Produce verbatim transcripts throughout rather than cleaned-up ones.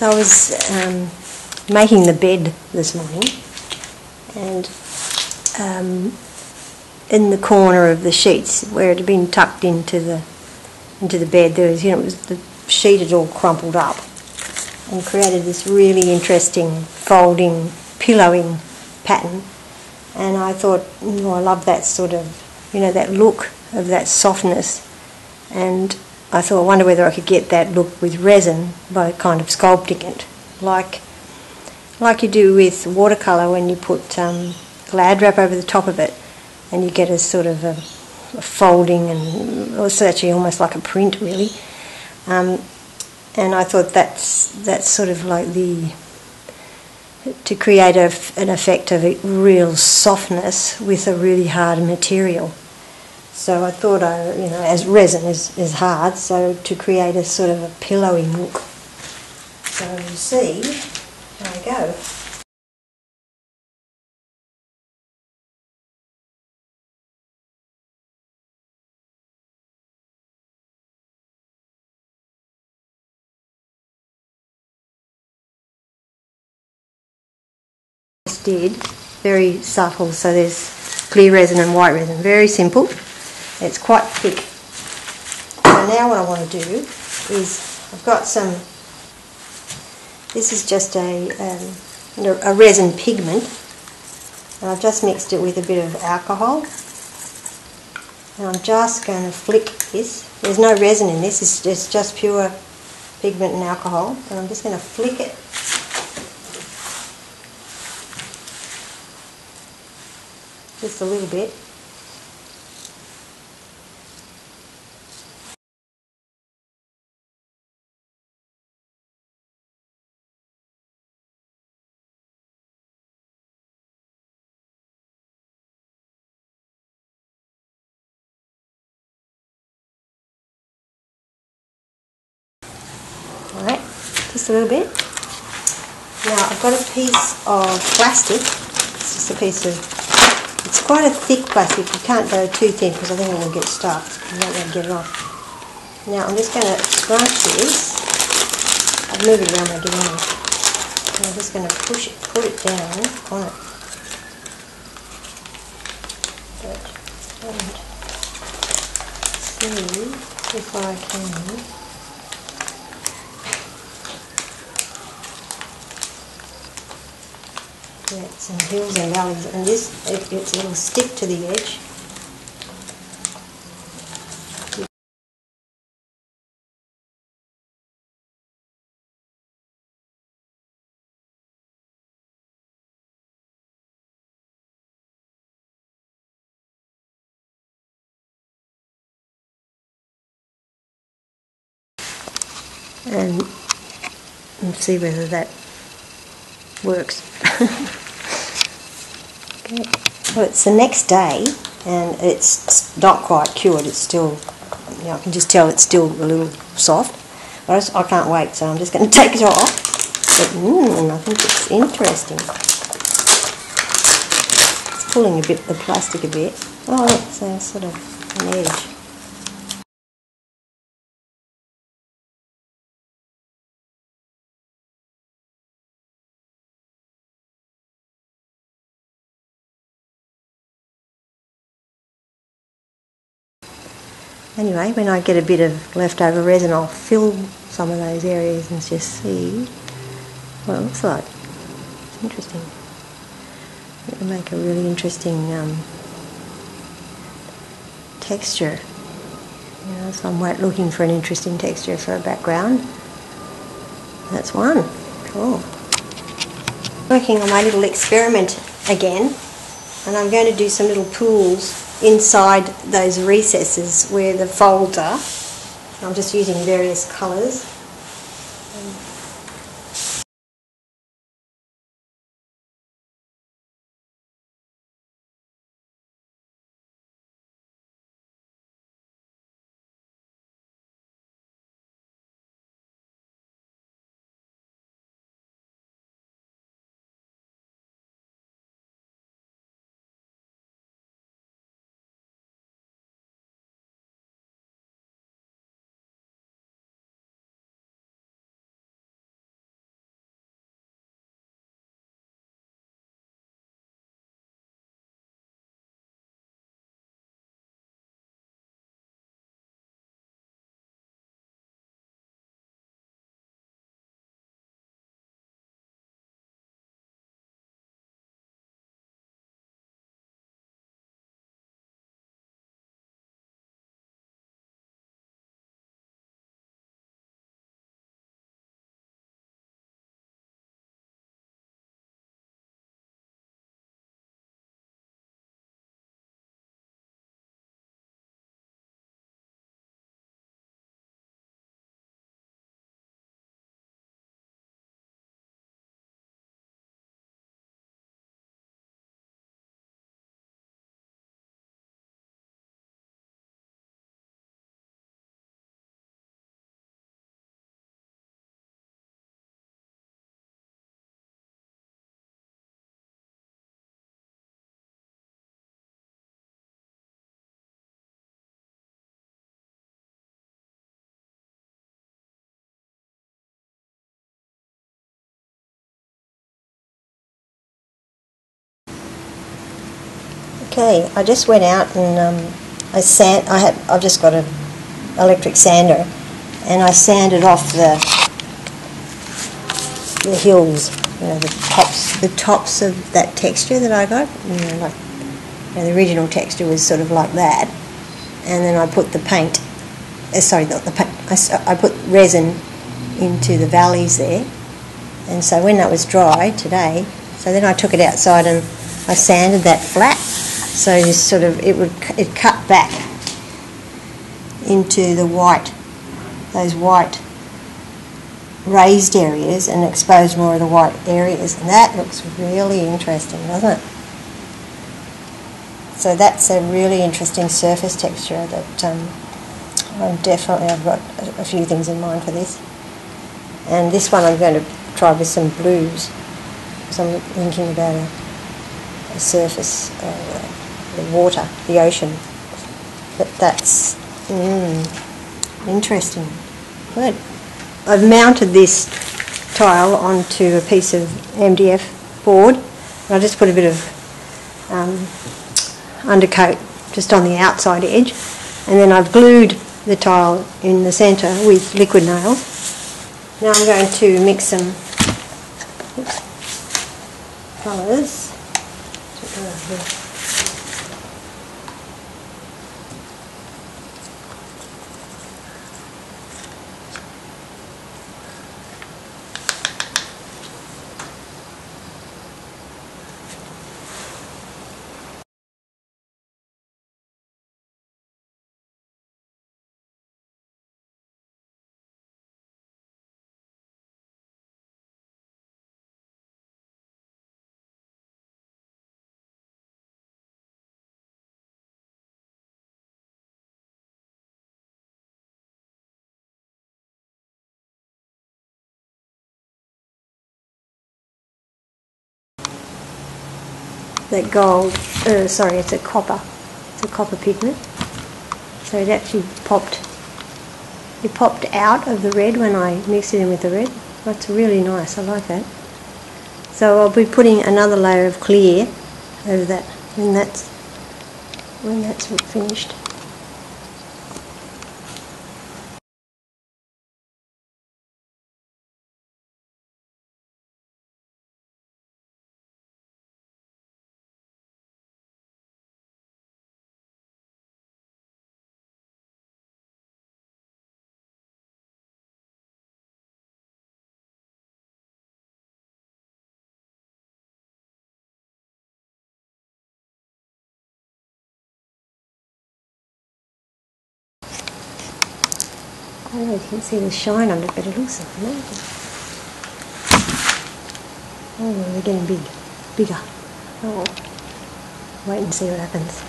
So I was um, making the bed this morning, and um, in the corner of the sheets where it had been tucked into the into the bed, there was, you know, it was, the sheet had all crumpled up and created this really interesting folding, pillowing pattern. And I thought, oh, I love that sort of, you know, that look of that softness. And I thought, I wonder whether I could get that look with resin by kind of sculpting it, like like you do with watercolour when you put um, Glad wrap over the top of it, and you get a sort of a, a folding, and it's actually almost like a print, really. Um, and I thought that's that's sort of like the, to create a, an effect of a real softness with a really hard material. So I thought, I, you know, as resin is, is hard, so to create a sort of a pillowy look. So you see, there we go. Just did, very subtle, so there's clear resin and white resin, very simple. It's quite thick. So now what I want to do is, I've got some, this is just a, um, a resin pigment, and I've just mixed it with a bit of alcohol, and I'm just going to flick this. There's no resin in this, it's just, just pure pigment and alcohol, and I'm just going to flick it. Just a little bit. Alright, just a little bit. Now I've got a piece of plastic, it's just a piece of, it's quite a thick plastic, you can't go too thin because I think it will get stuck, you won't be able to get it off. Now I'm just going to scrunch this, I've moved it around when I get it off, and I'm just going to push it, put it down on it. But, and see if I can. Some hills and valleys, and this it, it, it'll stick to the edge. And let's see whether that works. Well, it's the next day, and it's not quite cured. It's still, you know, I can just tell it's still a little soft. But I, just, I can't wait, so I'm just going to take it off. But mmm, I think it's interesting. It's pulling a bit the plastic a bit. Oh, it's a sort of an edge. Anyway, when I get a bit of leftover resin, I'll fill some of those areas and just see what it looks like. It's interesting. It'll make a really interesting um, texture. You know, so I'm looking for an interesting texture for a background. That's one. Cool. Working on my little experiment again, and I'm going to do some little pools inside those recesses where the folds are. I'm just using various colours. Okay, I just went out and um, I sand. I have. I've just got an electric sander, and I sanded off the the hills, you know, the tops, the tops of that texture that I got. You know, like you know, the original texture was sort of like that, and then I put the paint. Uh, sorry, not the paint. I, I put resin into the valleys there, and so when that was dry today, so then I took it outside and I sanded that flat. So just sort of it would it cut back into the white, those white raised areas, and exposed more of the white areas, and that looks really interesting, doesn't it? So that's a really interesting surface texture that um, I'm definitely I've got a, a few things in mind for this, and this one I'm going to try with some blues, because I'm thinking about a the surface, uh, the water, the ocean. But that's mm, interesting. Good. I've mounted this tile onto a piece of M D F board, and I just put a bit of um, undercoat just on the outside edge, and then I've glued the tile in the centre with liquid nails. Now I'm going to mix some colours. That gold, uh, sorry, it's a copper, it's a copper pigment. So it actually popped, it popped out of the red when I mixed it in with the red. That's really nice, I like that. So I'll be putting another layer of clear over that when that's, when that's finished. I don't know if you can see the shine under it, but it looks amazing. Oh, they're getting big, bigger. Oh, wait and see what happens.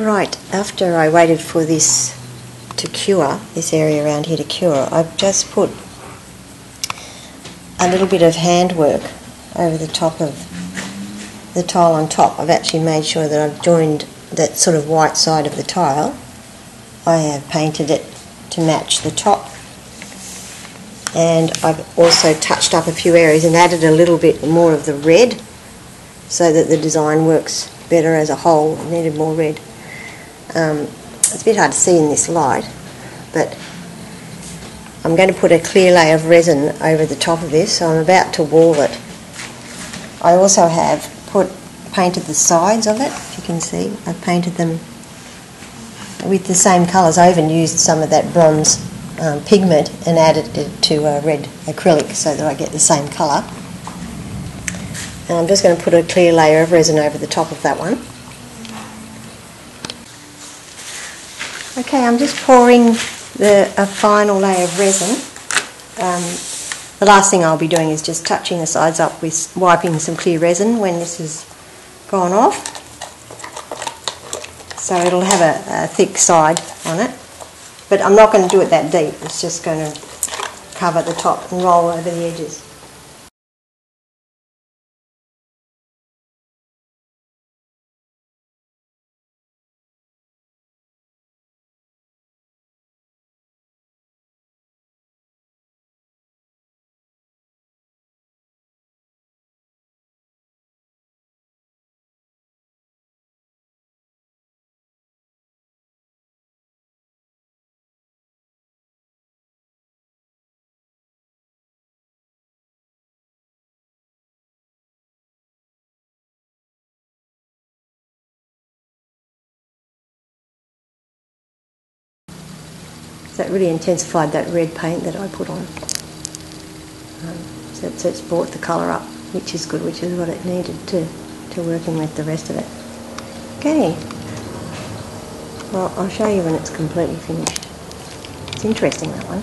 Right, after I waited for this to cure, this area around here to cure, I've just put a little bit of handwork over the top of the tile on top. I've actually made sure that I've joined that sort of white side of the tile. I have painted it to match the top, and I've also touched up a few areas and added a little bit more of the red so that the design works better as a whole. I needed more red. Um, it's a bit hard to see in this light, but I'm going to put a clear layer of resin over the top of this, so I'm about to wall it. I also have put painted the sides of it, if you can see. I've painted them with the same colours. I even used some of that bronze um, pigment and added it to a red acrylic so that I get the same colour. And I'm just going to put a clear layer of resin over the top of that one. Okay, I'm just pouring the a final layer of resin. Um, the last thing I'll be doing is just touching the sides up with wiping some clear resin when this has gone off. So it'll have a, a thick side on it, but I'm not going to do it that deep. It's just going to cover the top and roll over the edges. that really intensified that red paint that I put on. Um, so, so it's brought the colour up, which is good, which is what it needed to, to working with the rest of it. Okay, well, I'll show you when it's completely finished. It's interesting, that one.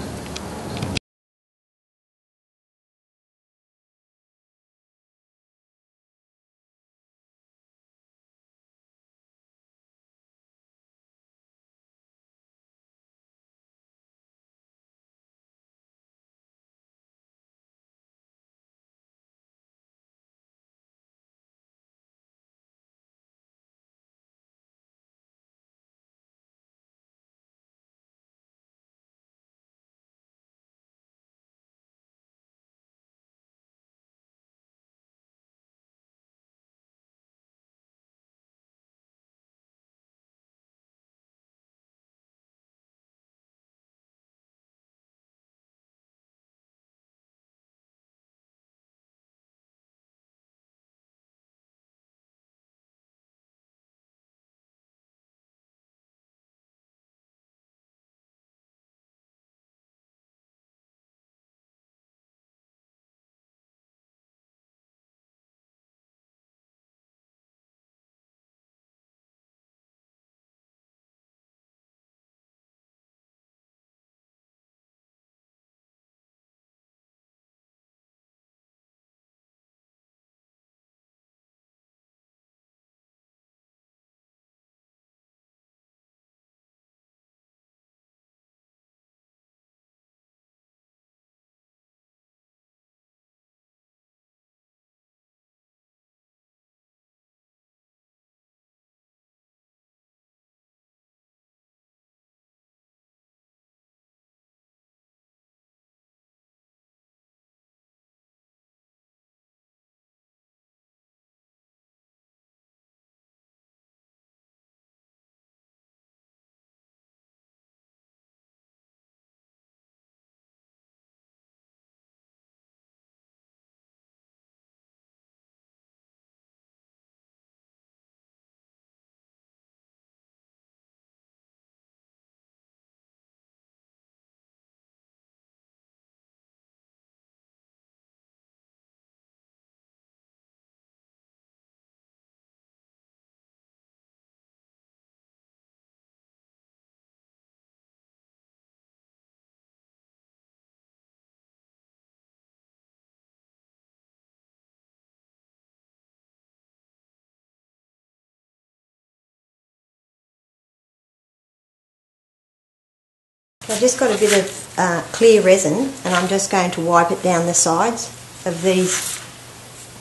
I've just got a bit of uh, clear resin, and I'm just going to wipe it down the sides of these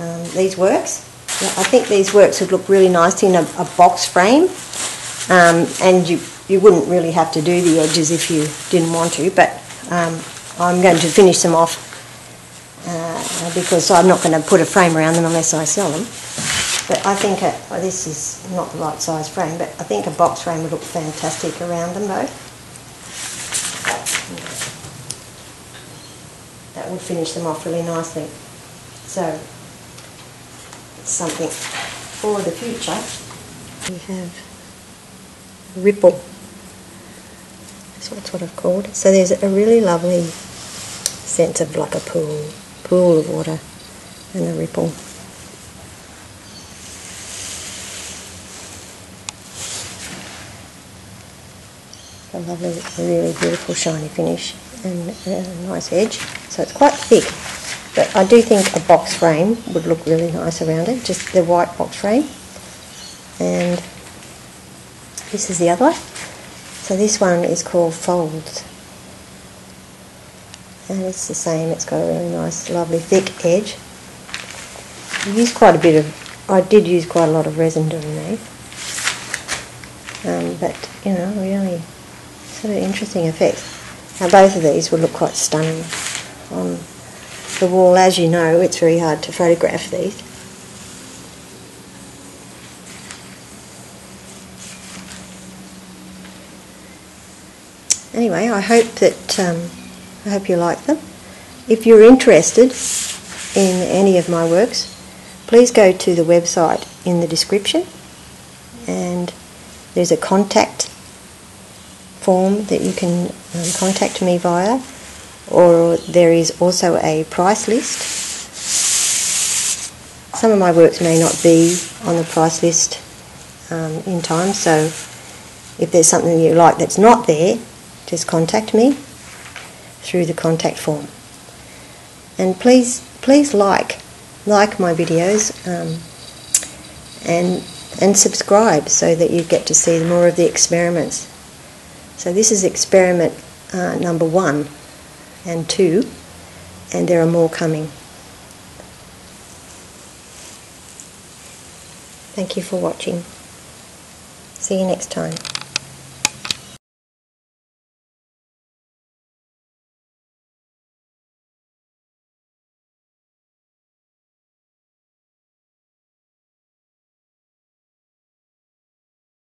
um, these works. Yeah, I think these works would look really nice in a, a box frame, um, and you you wouldn't really have to do the edges if you didn't want to. But um, I'm going to finish them off uh, because I'm not going to put a frame around them unless I sell them. But I think a, well, this is not the right size frame, but I think a box frame would look fantastic around them though. That would finish them off really nicely. So, it's something for the future. We have a ripple. That's what I've called. So there's a really lovely sense of like a pool, pool of water and a ripple. A lovely, really beautiful shiny finish and a nice edge. So it's quite thick, but I do think a box frame would look really nice around it, just the white box frame. And this is the other one. So this one is called Folds. And it's the same, it's got a really nice, lovely thick edge. I used quite a bit of, I did use quite a lot of resin doing these. Um, but, you know, really sort of interesting effects. Now both of these would look quite stunning on the wall. As you know, it's very hard to photograph these. Anyway, I hope that um, I hope you like them. If you're interested in any of my works, please go to the website in the description, and there's a contact form that you can um, contact me via, or there is also a price list. Some of my works may not be on the price list um, in time, so if there's something you like that's not there, just contact me through the contact form. And please please like like my videos um, and and subscribe so that you get to see more of the experiments. So this is experiment uh, number one and two, and there are more coming. Thank you for watching. See you next time.